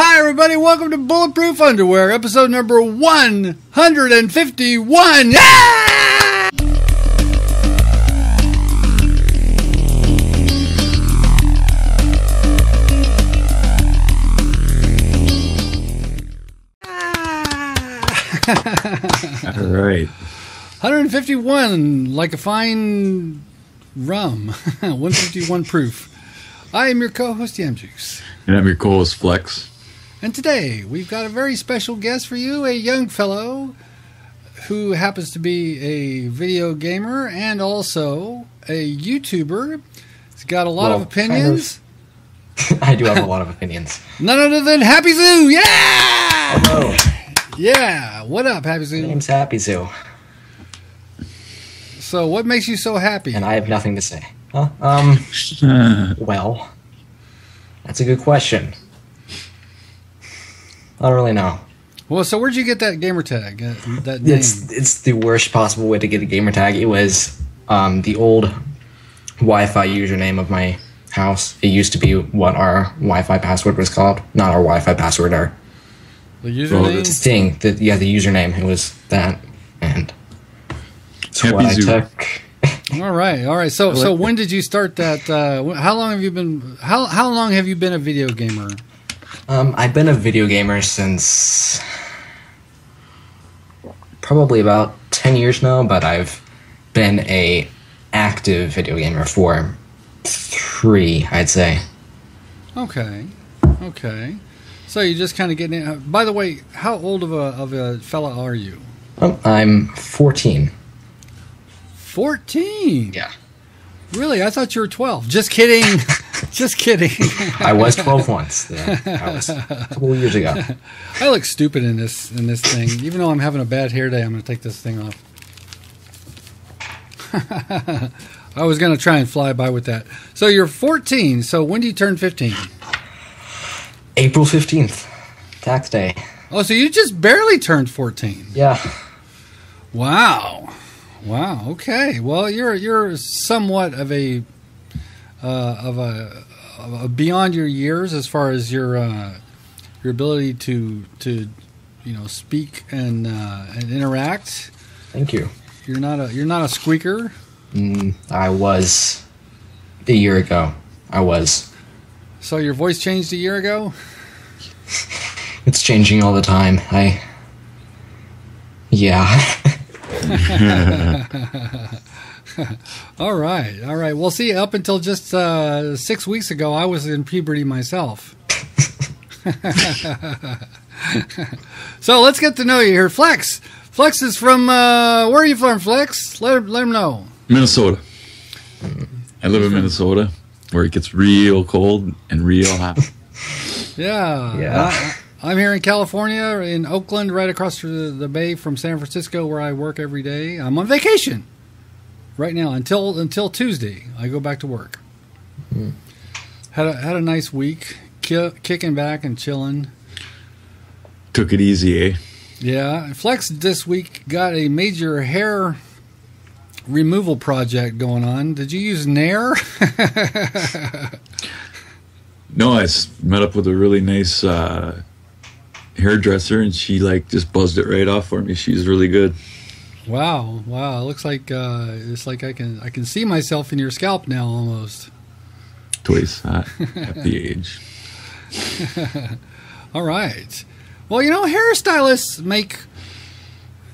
Hi everybody, welcome to Bulletproof Underwear, episode number 151! Yeah! All right. 151, like a fine rum. 151 proof. I am your co-host, Yamjuiced. And I'm your co-host, Flex. And today, we've got a very special guest for you, a young fellow who happens to be a video gamer and also a YouTuber. He's got a lot of opinions. Kind of. I do have a lot of opinions. None other than Happy Zoo! Yeah! Hello. Yeah! What up, Happy Zoo? My name's Happy Zoo. So, what makes you so happy? And I have nothing to say. Huh? Well, that's a good question. I don't really know. Well, so where'd you get that gamer tag? That name? It's the worst possible way to get a gamer tag. It was the old Wi-Fi username of my house. It used to be what our Wi-Fi password was called. Not our Wi-Fi password, our... The username? The username. It was that. And so Happy what I took... All right. So when did you start that? How long have you been... How long have you been a video gamer? I've been a video gamer since probably about 10 years now, but I've been a active video gamer for 3, I'd say. Okay. So you're just kind of getting in. By the way, how old of a fella are you? I'm 14. 14? Yeah. Really? I thought you were 12. Just kidding. Just kidding. I was 12 once. Yeah, that was a couple of years ago. I look stupid in this thing. Even though I'm having a bad hair day, I'm going to take this thing off. I was going to try and fly by with that. So you're 14. So when do you turn 15? April 15th, tax day. Oh, so you just barely turned 14. Yeah. Wow. Okay. Well, you're somewhat of a... beyond your years as far as your ability to speak and interact. Thank you. You're not a squeaker. I was a year ago. I was. So your voice changed a year ago? It's changing all the time. Yeah. All right. Well, see, up until just 6 weeks ago, I was in puberty myself. So let's get to know you here. Flex is from, where are you from, Flex? Let him know. Minnesota. I live in Minnesota, where it gets real cold and real hot. Yeah. I'm here in California, in Oakland, right across the bay from San Francisco, where I work every day. I'm on vacation right now until Tuesday. I go back to work. Mm-hmm. Had a nice week, kicking back and chilling. Took it easy, eh? Yeah. Flex this week got a major hair removal project going on. Did you use Nair? No, I met up with a really nice hairdresser, and she just buzzed it right off for me. She's really good. Wow! It looks like it's like I can see myself in your scalp now almost. Twice at the age. All right. Well, hairstylists make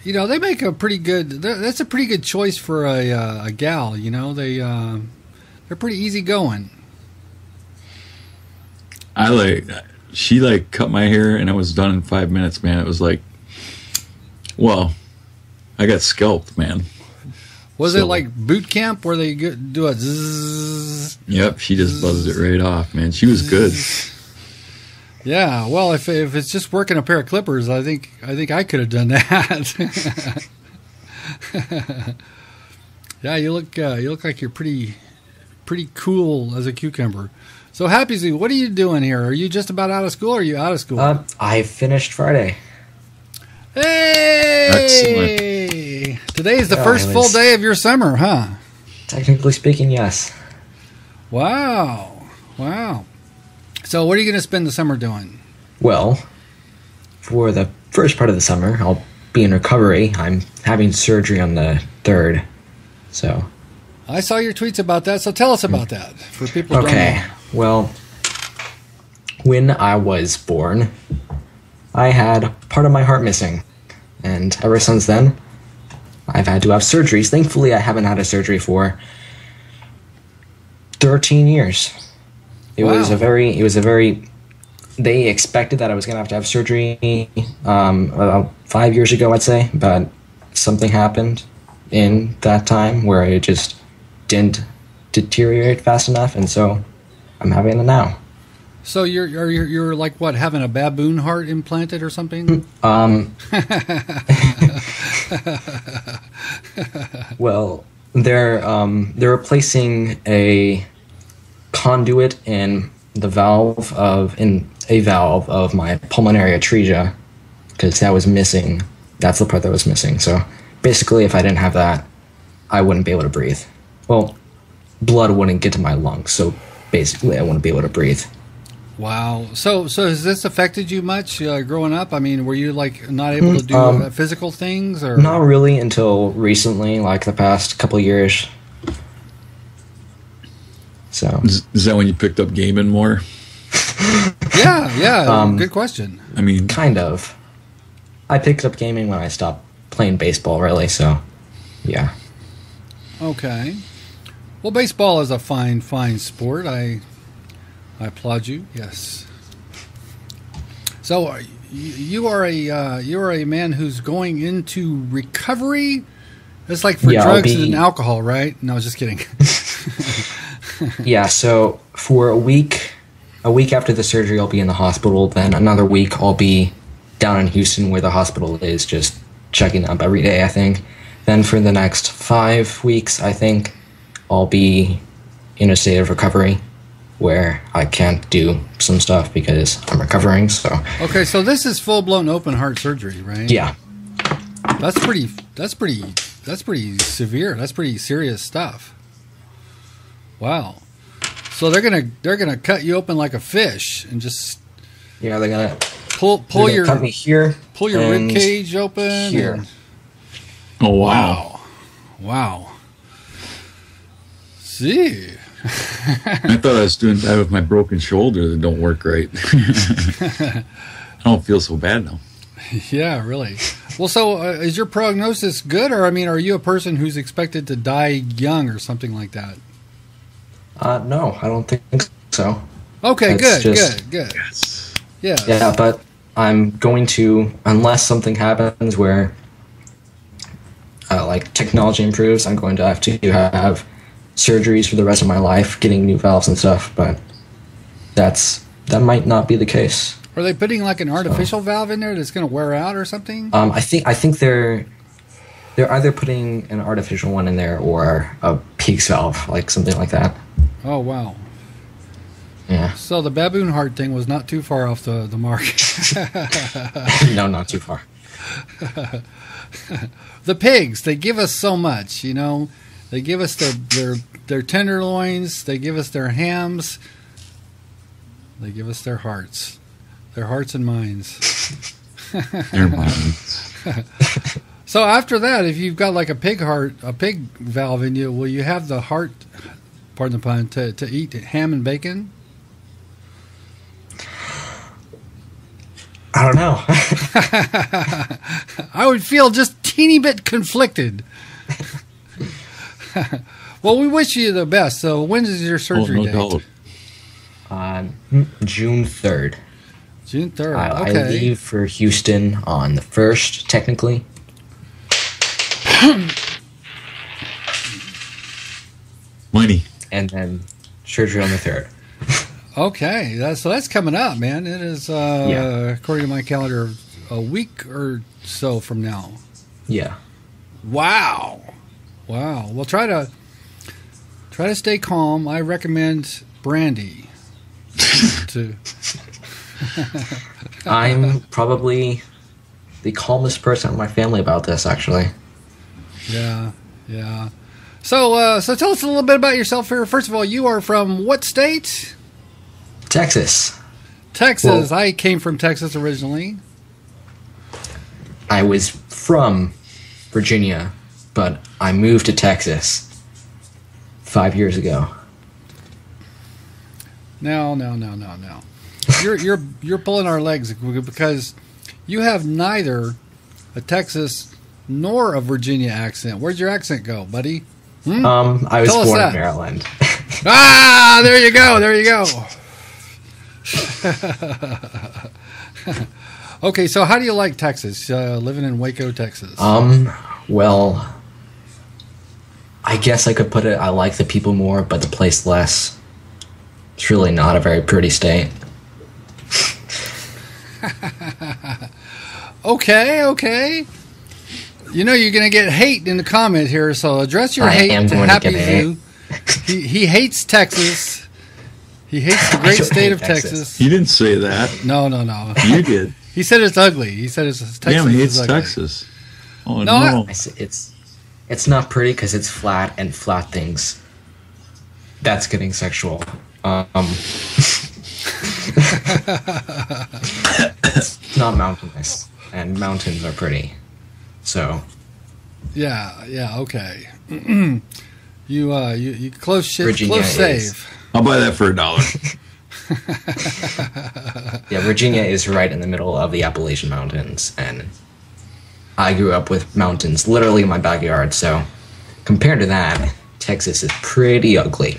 they make a pretty good... That's a pretty good choice for a gal. They're pretty easygoing. She cut my hair and I was done in 5 minutes. Man, it was I got scalped, man. Was it like boot camp where they do a zzz? Yep, she just buzzed it right off, man. She was good. Yeah, well, if it's just working a pair of clippers, I think I could have done that. Yeah, you look like you're pretty cool as a cucumber. So, Happy Zoo, what are you doing here? Are you just about out of school, or are you out of school? I finished Friday. Hey! Excellent. Today is the first full day of your summer, huh? Technically speaking, yes. Wow. So what are you going to spend the summer doing? Well, for the first part of the summer, I'll be in recovery. I'm having surgery on the 3rd, so. I saw your tweets about that, so tell us about that for people who don't know. Well, when I was born, I had part of my heart missing, and ever since then, I've had to have surgeries. Thankfully, I haven't had a surgery for 13 years. It was a very. They expected that I was going to have surgery about 5 years ago, I'd say, but something happened in that time where it just didn't deteriorate fast enough, and so I'm having it now. So you're like what, having a baboon heart implanted or something? Well, they're replacing a conduit in the valve of my pulmonary atresia, because that was missing. That's the part that was missing. So basically, if I didn't have that, I wouldn't be able to breathe. Well, blood wouldn't get to my lungs, so basically, I wouldn't be able to breathe. Wow. So has this affected you much growing up? I mean, were you like not able to do physical things, or not really until recently, like the past couple of years? So is that when you picked up gaming more? Yeah. Good question. I mean, kind of. I picked up gaming when I stopped playing baseball, really. So, yeah. Okay. Well, baseball is a fine, fine sport. I applaud you. Yes. So you are a man who's going into recovery. It's like for drugs and alcohol, right? No, just kidding. Yeah. So for a week after the surgery, I'll be in the hospital. Then another week, I'll be down in Houston, where the hospital is, just checking up every day, I think. Then for the next 5 weeks, I think I'll be in a state of recovery, where I can't do some stuff because I'm recovering. So okay, so this is full blown open heart surgery, right? Yeah, that's pretty severe. That's pretty serious stuff. Wow. So they're gonna cut you open like a fish and just they're gonna pull your rib cage open here. Oh wow. See. I thought I was doing that with my broken shoulder that don't work right. I don't feel so bad now. Yeah, really. Well, so is your prognosis good, or I mean, are you a person who's expected to die young or something like that? No, I don't think so. Okay, good. Yes. Yeah, but I'm going to, unless something happens where like technology improves, I'm going to have to have surgeries for the rest of my life, getting new valves and stuff, but that might not be the case. Are they putting like an artificial valve in there that's going to wear out or something? I think they're either putting an artificial one in there or a Peaks valve, like something like that. Oh wow! Yeah. So the baboon heart thing was not too far off the mark. No, not too far. The pigs—they give us so much, you know. They give us their tenderloins. They give us their hams. They give us their hearts and minds. Their minds. So after that, if you've got like a pig valve in you, will you have the heart? Pardon the pun. To eat ham and bacon. I don't know. I would feel just teeny bit conflicted. Well, we wish you the best. So when is your surgery date? June 3rd. June 3rd. I leave for Houston on the 1st, technically. Money. And then surgery on the 3rd. Okay. So that's coming up, man. It is, according to my calendar, a week or so from now. Yeah. Wow. Well, try to stay calm. I recommend brandy. I'm probably the calmest person in my family about this, actually. Yeah. So tell us a little bit about yourself here. First of all, you are from what state? Texas. Texas. Well, I came from Texas originally. I was from Virginia, but I moved to Texas 5 years ago. No. You're pulling our legs because you have neither a Texas nor a Virginia accent. Where'd your accent go, buddy? Hmm? I was born in Maryland. Ah, there you go. There you go. Okay, so how do you like Texas, living in Waco, Texas? Well, I guess I could put it, I like the people more, but the place less. It's really not a very pretty state. Okay. You know you're going to get hate in the comment here, so address your hate to Happy View. He hates Texas. He hates the great state of Texas. You didn't say that. No. You did. He said it's ugly. He said it's Texas. Damn, he hates Texas. Oh, no. It's not pretty because it's flat, and flat things. That's getting sexual. It's not mountainous, and mountains are pretty. So. Yeah. Okay. You close shit. Virginia close is. Save. I'll buy that for $1. Yeah, Virginia is right in the middle of the Appalachian Mountains, and I grew up with mountains literally in my backyard. So, compared to that, Texas is pretty ugly.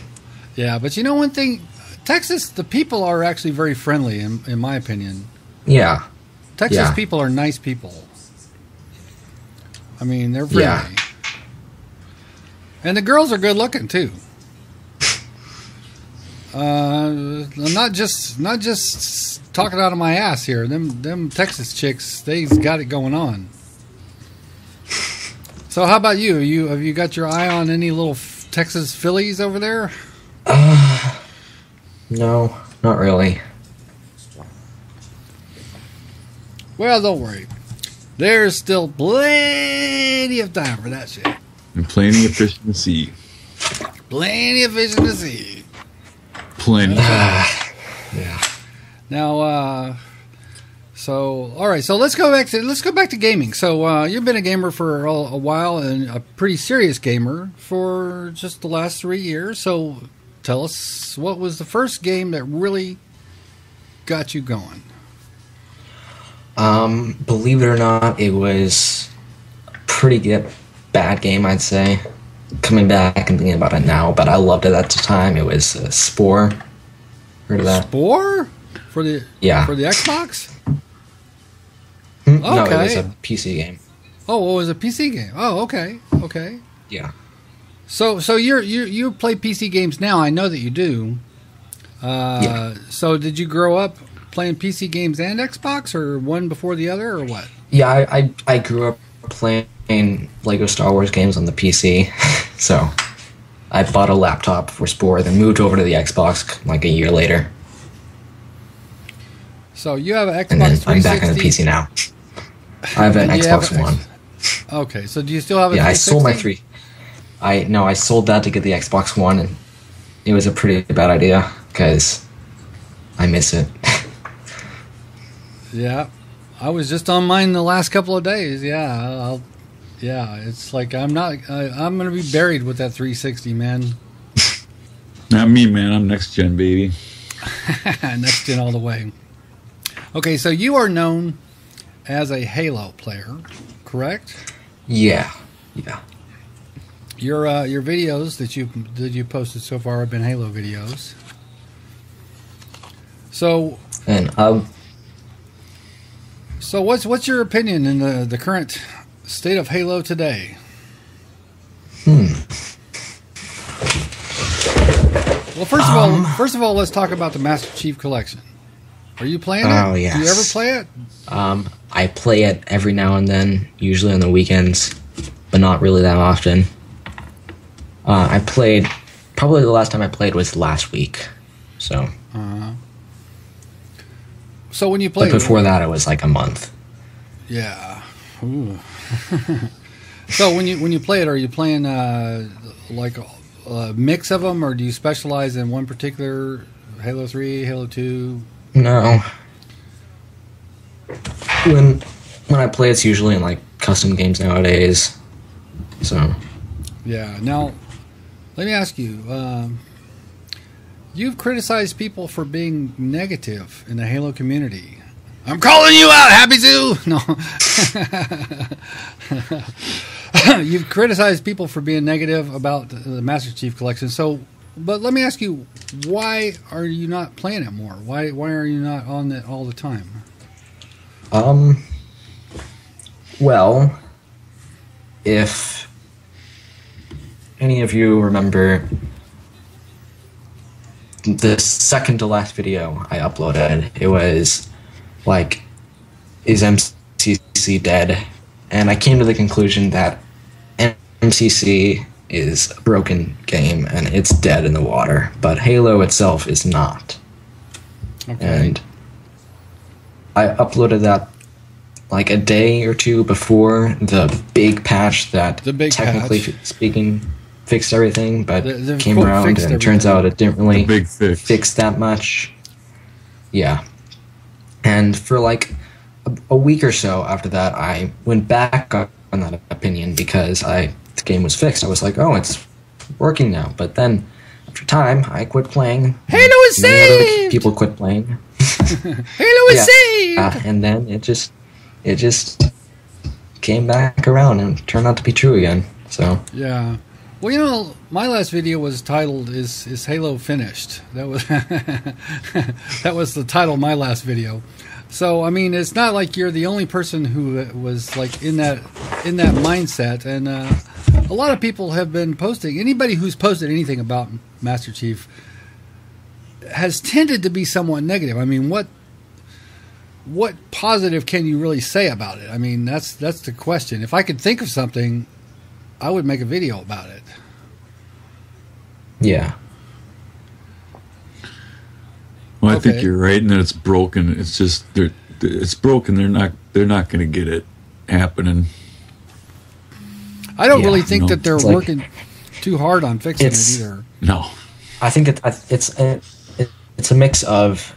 Yeah, but you know one thing, Texas, the people are actually very friendly, in my opinion. Yeah. Texas people are nice people. I mean, they're friendly. Yeah. And the girls are good looking too. I'm not just talking out of my ass here. Them Texas chicks, they's got it going on. So how about you? Have you got your eye on any little Texas fillies over there? No, not really. Well, don't worry. There's still plenty of time for that shit. And plenty of fish in the sea. Plenty of fish in the sea. Plenty. Yeah. Now, so all right. So let's go back to gaming. So you've been a gamer for a while, and a pretty serious gamer for just the last 3 years. So tell us, what was the first game that really got you going? Believe it or not, it was pretty good. Bad game, I'd say, coming back and thinking about it now, but I loved it at the time. It was Spore. Heard of that? Spore? For the Xbox? Okay. No, it was a PC game. Oh, it was a PC game. Oh, okay. Yeah. So you play PC games now. I know that you do. Yeah. So did you grow up playing PC games and Xbox, or one before the other, or what? Yeah, I grew up playing Lego Star Wars games on the PC, so I bought a laptop for Spore, then moved over to the Xbox like a year later. So you have an Xbox 360? I'm back on the PC now. I have an Xbox One. Okay, so do you still have a 360? Yeah, I sold my three. I sold that to get the Xbox One, and it was a pretty bad idea because I miss it. Yeah, I was just on mine the last couple of days. Yeah, it's like I'm going to be buried with that 360, man. Not me, man. I'm next gen, baby. Next gen all the way. Okay, so you are known as a Halo player, correct? Yeah. Your videos that you posted so far have been Halo videos. So what's your opinion in the current state of Halo today? Well, first of all, let's talk about the Master Chief Collection. Are you playing it? Oh, yes. Do you ever play it? I play it every now and then, usually on the weekends, but not really that often. I played, probably the last time I played was last week. So. So when you played, but before that, it was like a month. Yeah. Ooh. So when you play it, are you playing like a mix of them, or do you specialize in one particular Halo 3, Halo 2, No. When I play, it's usually in like custom games nowadays. So. Yeah. Now, let me ask you. You've criticized people for being negative in the Halo community. I'm calling you out, Happy Zoo! No. You've criticized people for being negative about the Master Chief Collection. So, but let me ask you, why are you not playing it more? Why are you not on it all the time? Well, if any of you remember the second to last video I uploaded, it was like, is MCC dead? And I came to the conclusion that MCC is a broken game and it's dead in the water, but Halo itself is not. Okay. And I uploaded that like a day or two before the big patch that, technically speaking, fixed everything, but the came around and it turns out it didn't really fix that much. Yeah. And for like a week or so after that, I went back on that opinion because the game was fixed. I was like, oh, it's working now. But then after time, I quit playing. Halo is saved! People quit playing. Halo is saved! And then it just came back around and turned out to be true again. So yeah. Well, you know, my last video was titled "Is Halo Finished?" That was that was the title of my last video. So, I mean, it's not like you're the only person who was like in that mindset, and a lot of people have been posting. Anybody who's posted anything about Master Chief has tended to be somewhat negative. I mean, what positive can you really say about it? I mean, that's the question. If I could think of something, I would make a video about it. Yeah. Well, I think you're right, and that it's broken. It's just it's broken. They're not going to get it happening. I don't really think that they're working too hard on fixing it either. No. I think it's a mix of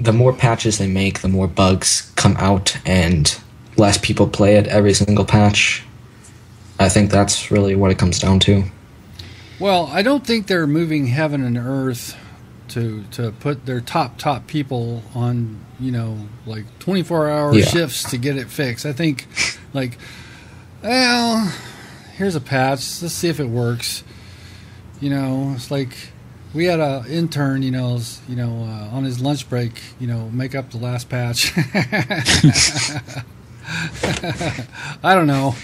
the more patches they make, the more bugs come out, and less people play it every single patch. I think that's really what it comes down to. Well, I don't think they're moving heaven and earth to put their top people on, you know, like 24-hour shifts to get it fixed. I think, like, well, here's a patch. Let's see if it works. You know, it's like we had an intern, on his lunch break, make up the last patch. I don't know.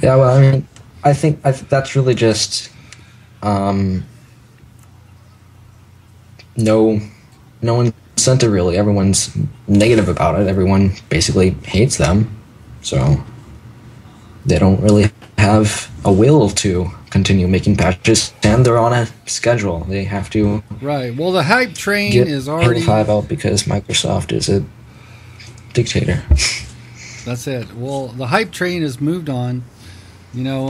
Yeah, well, I mean, I think that's really just no incentive, really. Everyone's negative about it. Everyone basically hates them, so they don't really have a will to continue making patches, and they're on a schedule. They have to. Right. Well, the hype train is already Halo 5 out because Microsoft is a dictator. That's it. Well, the hype train has moved on. You know,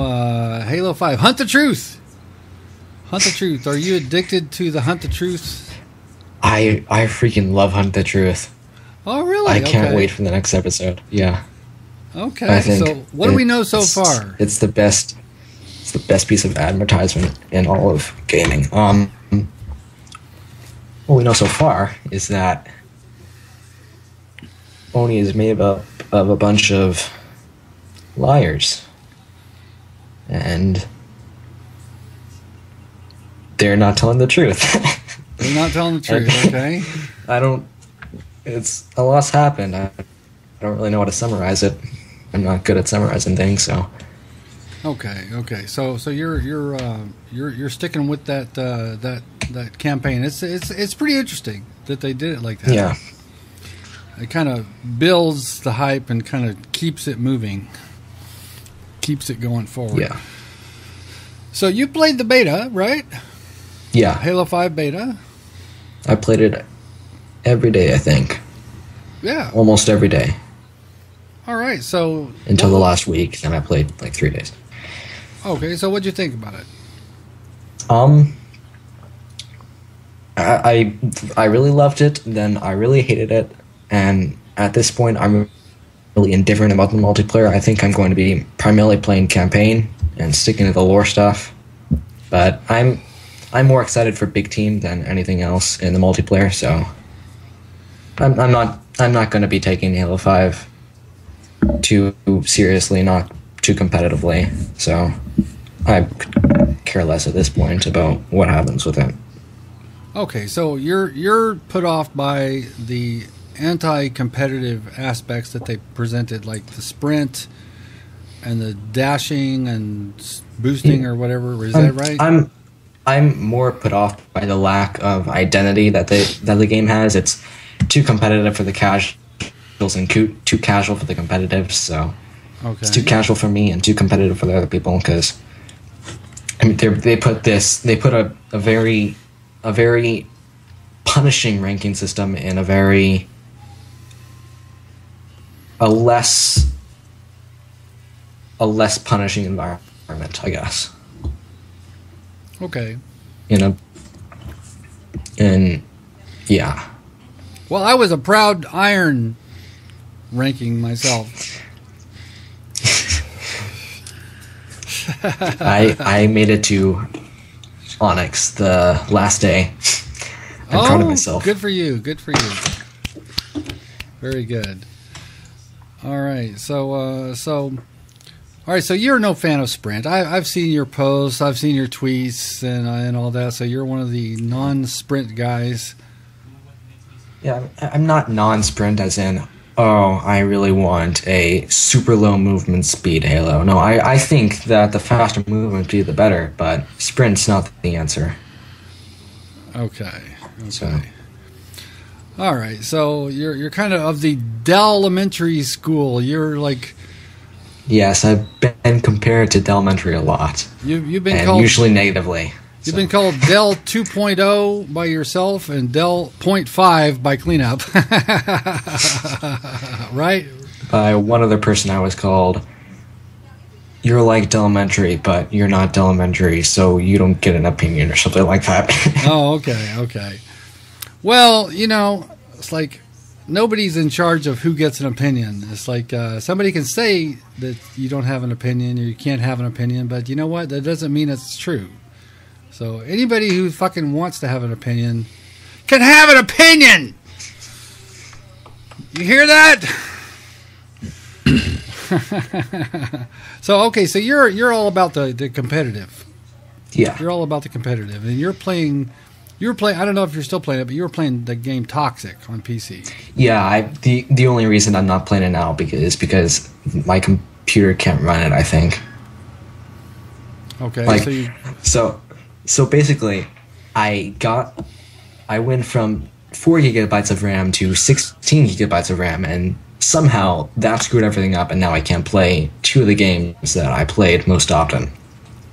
Halo 5. Hunt the Truth! Hunt the Truth. Are you addicted to the Hunt the Truth? I freaking love Hunt the Truth. Oh, really? I can't wait for the next episode. Yeah. Okay, so what do we know so far? It's the best. It's the best piece of advertisement in all of gaming. What we know so far is that Oni is made up of a bunch of liars. And they're not telling the truth. They're not telling the truth, okay? A lot's happened. I don't really know how to summarize it. I'm not good at summarizing things, so. Okay. So you're sticking with that campaign. It's pretty interesting that they did it like that. Yeah. It kind of builds the hype and kind of keeps it moving. Keeps it going forward. Yeah. So you played the beta, right? Yeah. Halo 5 beta. I played it every day, I think. Yeah. Almost every day. All right. So until the last week, then I played like 3 days. Okay. So what'd you think about it? I really loved it, then I really hated it, and at this point I'm really indifferent about the multiplayer. I think I'm going to be primarily playing campaign and sticking to the lore stuff. But I'm more excited for big team than anything else in the multiplayer, so I'm not going to be taking Halo 5 too seriously, not too competitively. So I could care less at this point about what happens with it. Okay, so you're put off by the anti-competitive aspects that they presented, like the sprint and the dashing and boosting or whatever. Is that right? I'm more put off by the lack of identity that the game has. It's too competitive for the casuals and too casual for the competitives. So it's too casual for me and too competitive for the other people, because I mean they put a very punishing ranking system in a less punishing environment, I guess. Okay. You know, and yeah. Well, I was a proud iron ranking myself. I made it to Onyx the last day. I'm proud of myself. Good for you. Good for you. Very good. All right. So, all right. So you're no fan of Sprint. I've seen your posts. I've seen your tweets and all that. So you're one of the non-Sprint guys. Yeah, I'm not non-Sprint as in, oh, I really want a super low movement speed Halo. No, I think that the faster movement would be the better, but Sprint's not the answer. Okay. So. All right, so you're kind of the Dell Elementary school. You're like... Yes, I've been compared to Dell Elementary a lot. You've been called... usually negatively. You've been called Dell 2.0 by yourself and Dell 0.5 by cleanup, right? By one other person I was called, you're like Dell Elementary, but you're not Dell Elementary, so you don't get an opinion or something like that. Oh, okay. Well, you know, it's like nobody's in charge of who gets an opinion. It's like somebody can say that you don't have an opinion or you can't have an opinion, but you know what? That doesn't mean it's true. So anybody who fucking wants to have an opinion can have an opinion. You hear that? So okay, so you're all about the competitive. Yeah. You're all about the competitive, and you're playing. I don't know if you're still playing it, but you were playing the game Toxic on PC. Yeah, the only reason I'm not playing it now is because my computer can't run it. I think. Okay. Like, So basically, I went from 4 gigabytes of RAM to 16 gigabytes of RAM, and somehow that screwed everything up, and now I can't play 2 of the games that I played most often.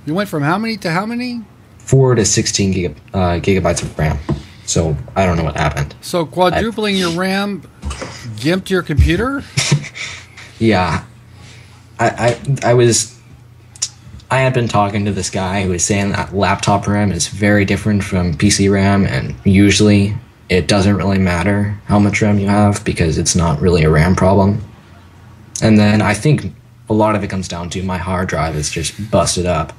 You went from how many to how many? 4 to 16 gigabytes of RAM. So I don't know what happened. So quadrupling your RAM gimped your computer? Yeah. I had been talking to this guy who was saying that laptop RAM is very different from PC RAM, and usually it doesn't really matter how much RAM you have because it's not really a RAM problem. And then I think a lot of it comes down to my hard drive is just busted up.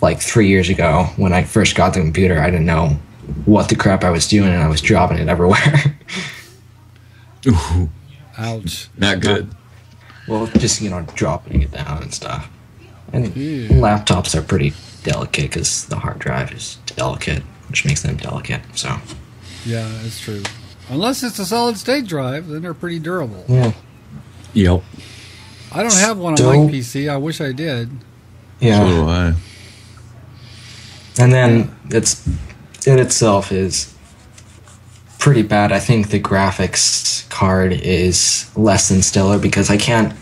Like 3 years ago when I first got the computer, I didn't know what the crap I was doing, and I was dropping it everywhere. Ooh. Ouch. Not good. Well, just, you know, dropping it down and stuff. And laptops are pretty delicate because the hard drive is delicate, which makes them delicate. So, yeah, that's true. Unless it's a solid-state drive, then they're pretty durable. Yeah. Yep. I don't have one on my PC. I wish I did. Yeah. So do I. And then it itself is pretty bad. I think the graphics card is less than stellar because I can't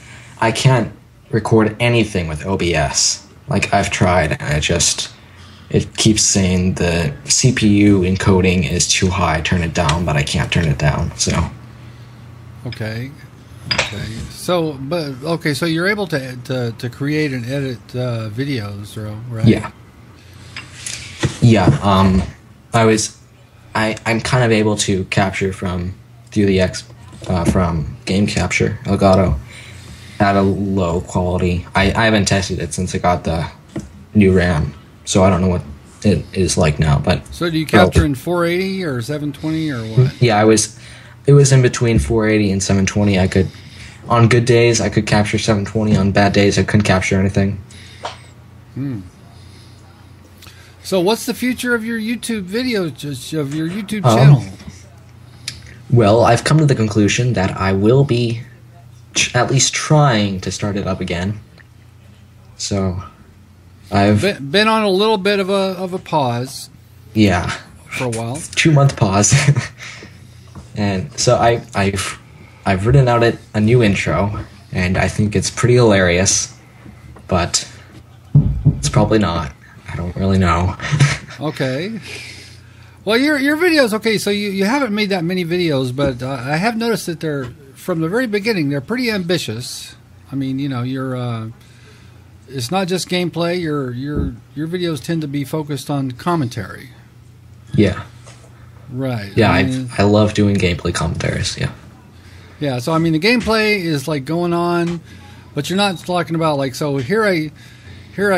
record anything with OBS. Like, I've tried, and it keeps saying the CPU encoding is too high, turn it down, but I can't turn it down. So okay, so so you're able to create and edit videos, right? Yeah. I'm kind of able to capture from Game Capture, Elgato, at a low quality. I haven't tested it since I got the new RAM, so I don't know what it is like now. But so do you capture in 480 or 720 or what? Yeah, it was in between 480 and 720. I could, on good days, I could capture 720. On bad days, I couldn't capture anything. Hmm. So what's the future of your YouTube videos, of your YouTube channel? Well, I've come to the conclusion that I will be at least trying to start it up again. So I've been on a little bit of a pause. Yeah, for a while. 2-month pause. And so I've written out a new intro, and I think it's pretty hilarious, but it's probably not. I don't really know. Okay. Well, your videos, okay, so you haven't made that many videos, but I have noticed that they're, from the very beginning, they're pretty ambitious. I mean, you know, it's not just gameplay. Your videos tend to be focused on commentary. Yeah. Right. Yeah, I mean, I love doing gameplay commentaries, yeah. Yeah, so I mean, the gameplay is like going on, but you're not talking about like, so here I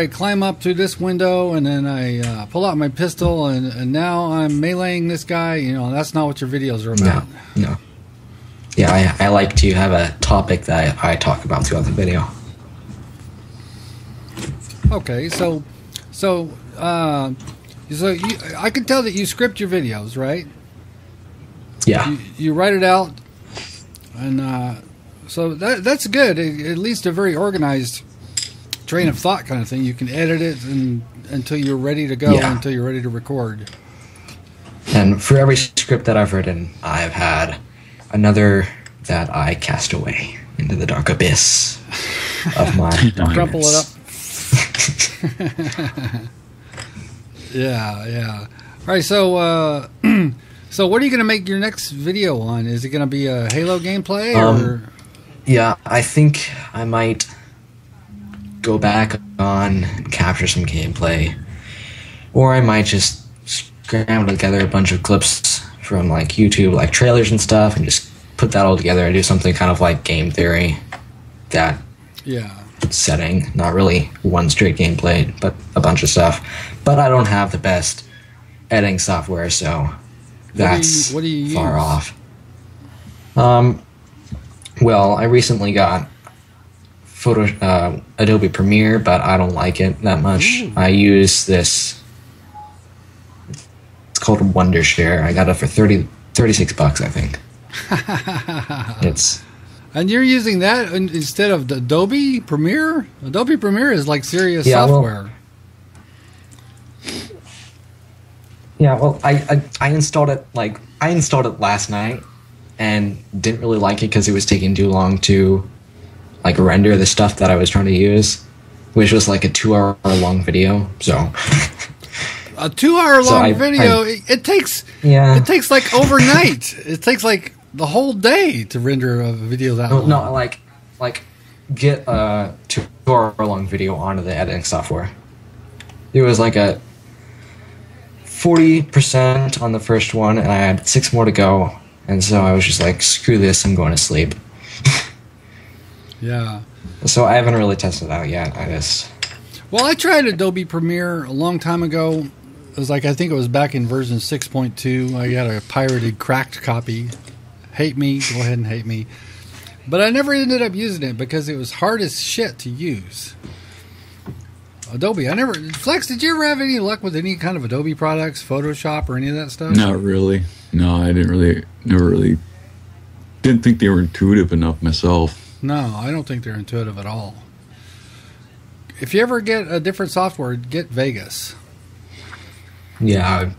climb up to this window, and then I pull out my pistol, and now I'm meleeing this guy. You know, that's not what your videos are about. No. Yeah, I like to have a topic that I talk about throughout the video. Okay, so I can tell that you script your videos, right? Yeah. You write it out, and so that's good. At least a very organized train of thought kind of thing. You can edit it until you're ready to go, yeah, until you're ready to record. And for every script that I've written, I've had another that I cast away into the dark abyss of my crumple it up. Yeah. All right, so so what are you going to make your next video on? Is it going to be a Halo gameplay? Or? Yeah, I think I might go back on and capture some gameplay, or I might just scramble together a bunch of clips from like YouTube, like trailers and stuff, and just put that all together and do something kind of like game theory, that setting, not really one straight gameplay, but a bunch of stuff. But I don't have the best editing software, so that's what do you far use? Off. Well, I recently got Adobe Premiere, but I don't like it that much. Ooh. I use this, it's called Wondershare. I got it for $36, I think. And you're using that instead of the Adobe Premiere? Adobe Premiere is like serious software. Well, I installed it last night and didn't really like it because it was taking too long to like render the stuff that I was trying to use, which was like a 2-hour-long video. So a 2-hour-long video, it takes like overnight. It takes like the whole day to render a video that long. No, like get a 2-hour-long video onto the editing software. It was like a 40% on the first one, and I had 6 more to go, and so I was just like, screw this, I'm going to sleep. Yeah. So I haven't really tested it out yet. Well, I tried Adobe Premiere a long time ago. It was like, I think it was back in version 6.2. I got a pirated, cracked copy. Hate me. Go ahead and hate me. But I never ended up using it because it was hard as shit to use. Adobe, I never... Flex, did you ever have any luck with any kind of Adobe products, Photoshop, or any of that stuff? Not really. No, I didn't really... Never really... Didn't think they were intuitive enough myself. No, I don't think they're intuitive at all. If you ever get a different software, get Vegas. Yeah,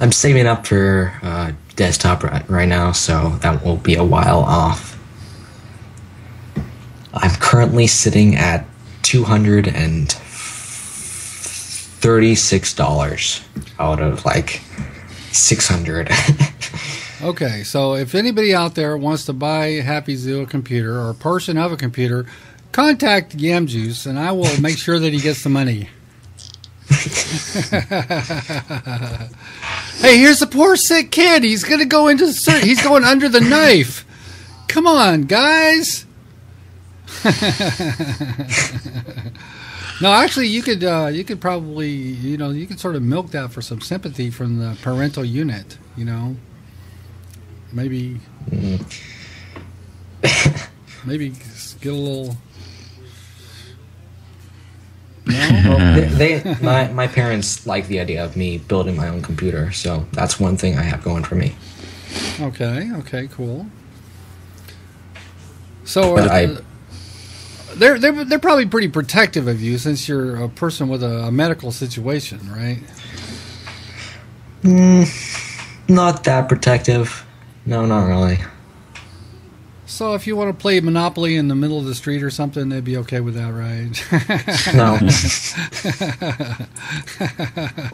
I'm saving up for desktop right now, so that will be a while off. I'm currently sitting at $236 out of like 600. Okay, so if anybody out there wants to buy Happy Zoo a computer or a portion of a computer, contact Yamjuiced, and I will make sure that he gets the money. Hey, here's the poor sick kid. He's gonna go into the he's going under the knife. Come on, guys. No, actually, you could probably, you know, you could sort of milk that for some sympathy from the parental unit, you know. Maybe, maybe get a little. No? Well, my parents like the idea of me building my own computer, so that's one thing I have going for me. Okay. Okay. Cool. So they're probably pretty protective of you since you're a person with a medical situation, right? Not that protective. No, not really. So if you want to play Monopoly in the middle of the street or something, they'd be okay with that, right? No.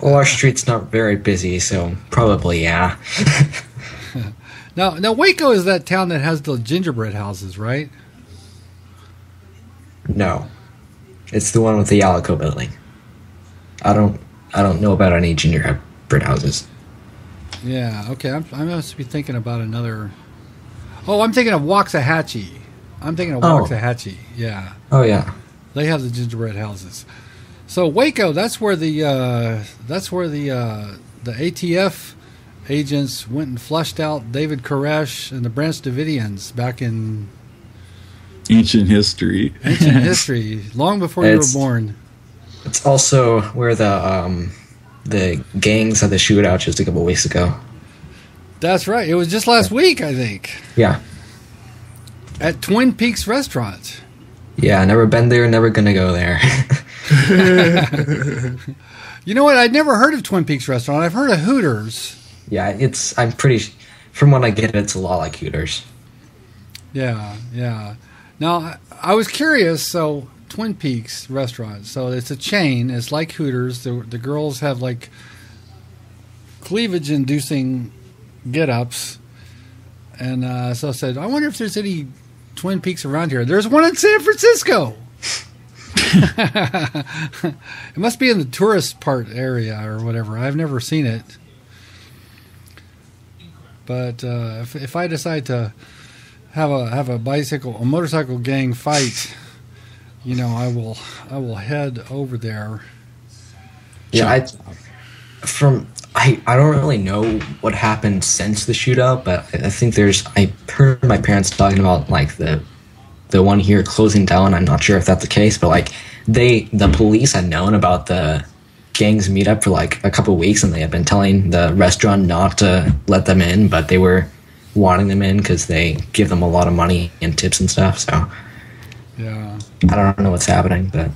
Well, our street's not very busy, so probably, yeah. Now, Waco is that town that has the gingerbread houses, right? No. It's the one with the Yalico building. I don't know about any gingerbread houses. Yeah, okay. I must be thinking about another. Oh, I'm thinking of Waxahachie. I'm thinking of Waxahachie. Yeah. Oh yeah. They have the gingerbread houses. So Waco, that's where the ATF agents went and flushed out David Koresh and the Branch Davidians back in ancient history. Ancient history, long before you were born. It's also where the gangs had the shootout just a couple weeks ago. That's right. It was just last week, I think. Yeah. At Twin Peaks Restaurant. Yeah, never been there, never going to go there. You know what? I'd never heard of Twin Peaks Restaurant. I've heard of Hooters. Yeah, I'm pretty from what I get, it's a lot like Hooters. Yeah, yeah. Now, I was curious, so Twin Peaks Restaurant. So it's a chain. It's like Hooters. The girls have like cleavage-inducing get-ups. And so I said, I wonder if there's any Twin Peaks around here. There's one in San Francisco. It must be in the tourist part area or whatever. I've never seen it. But if I decide to have a motorcycle gang fight, you know, I will head over there. Yeah, I don't really know what happened since the shootout, but I think I heard my parents talking about like the one here closing down. I'm not sure if that's the case, but like the police had known about the gangs meetup for like a couple of weeks, and they had been telling the restaurant not to let them in, but they were wanting them in because they give them a lot of money and tips and stuff. So. Yeah, I don't know what's happening, but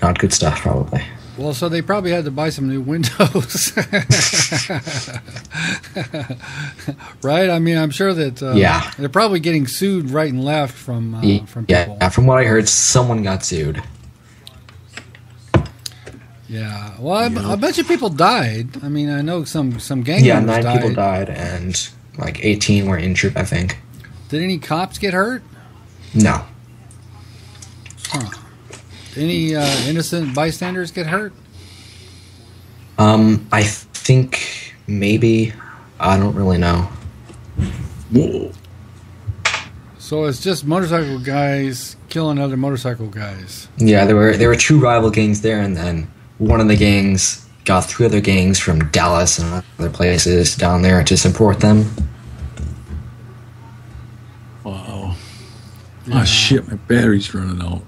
not good stuff, probably. Well, so they probably had to buy some new windows, right? I mean, I'm sure that they're probably getting sued right and left from people. Yeah, from what I heard, someone got sued. Yeah, well, I bet you people died. I mean, I know some gang members died. Yeah, 9 people died, and like 18 were injured, I think. Did any cops get hurt? No. Huh. Any innocent bystanders get hurt? I think maybe. I don't really know. So it's just motorcycle guys killing other motorcycle guys. Yeah, there were two rival gangs there, and then one of the gangs got 3 other gangs from Dallas and other places down there to support them. Wow. Yeah. Oh shit! My battery's running out.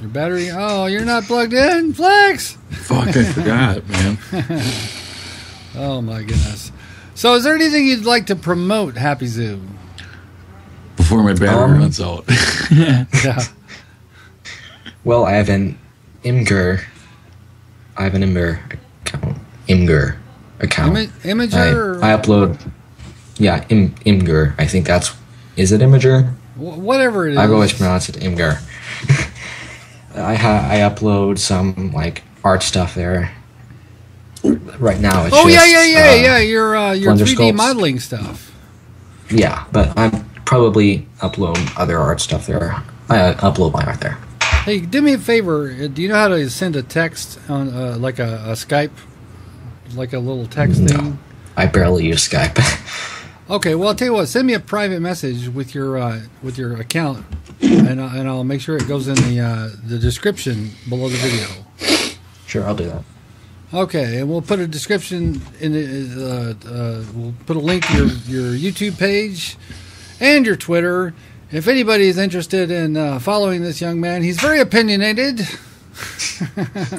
Your battery? Oh, you're not plugged in, Flex. Fuck, I forgot, man. Oh my goodness. So, is there anything you'd like to promote, Happy Zoo? Before my battery runs out. Yeah. Well, I have an Imgur. Imgur account. Imager. I upload. Yeah, Imgur. I think that's. Is it Imager? Whatever it is. I've always pronounced it Imgur. I upload some like art stuff there. Right now, it's yeah. Your 3D modeling stuff. Yeah, but I probably upload other art stuff there. I upload my art there. Hey, do me a favor. Do you know how to send a text on like a Skype like a little text thing? I barely use Skype. Okay, well, I'll tell you what. Send me a private message with your account, and I'll make sure it goes in the description below the video. Sure, I'll do that. Okay, and we'll put a description in the, we'll put a link to your YouTube page and your Twitter. If anybody is interested in following this young man, he's very opinionated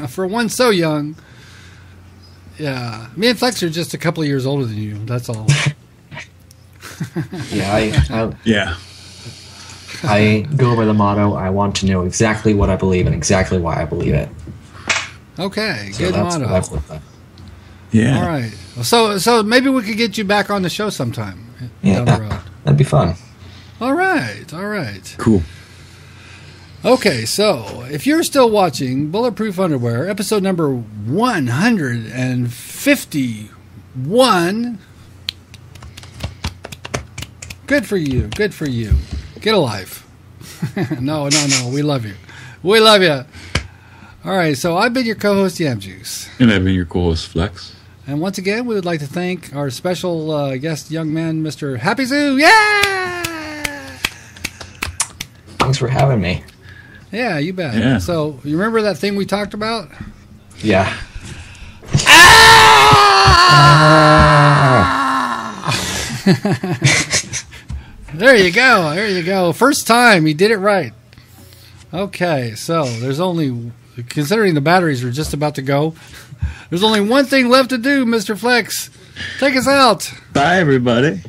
for one so young. Yeah, me and Flex are just a couple of years older than you. That's all. Yeah, I go by the motto, I want to know exactly what I believe and exactly why I believe it. Okay, so good motto. Yeah. All right. So maybe we could get you back on the show sometime. Yeah, that'd be fun. All right. All right. Cool. Okay, so if you're still watching Bulletproof Underwear, episode number 151. Good for you. Good for you. Get a life. No. We love you. We love you. All right, so I've been your co-host, Yamjuice. And I've been your co-host, Flex. And once again, we would like to thank our special guest, young man, Mr. Happy Zoo. Yeah! Thanks for having me. Yeah, you bet. Yeah. So, you remember that thing we talked about? Yeah. Ah! There you go. There you go. First time, he did it right. Okay, so there's only... Considering the batteries are just about to go, there's only one thing left to do, Mr. Flex. Take us out. Bye, everybody.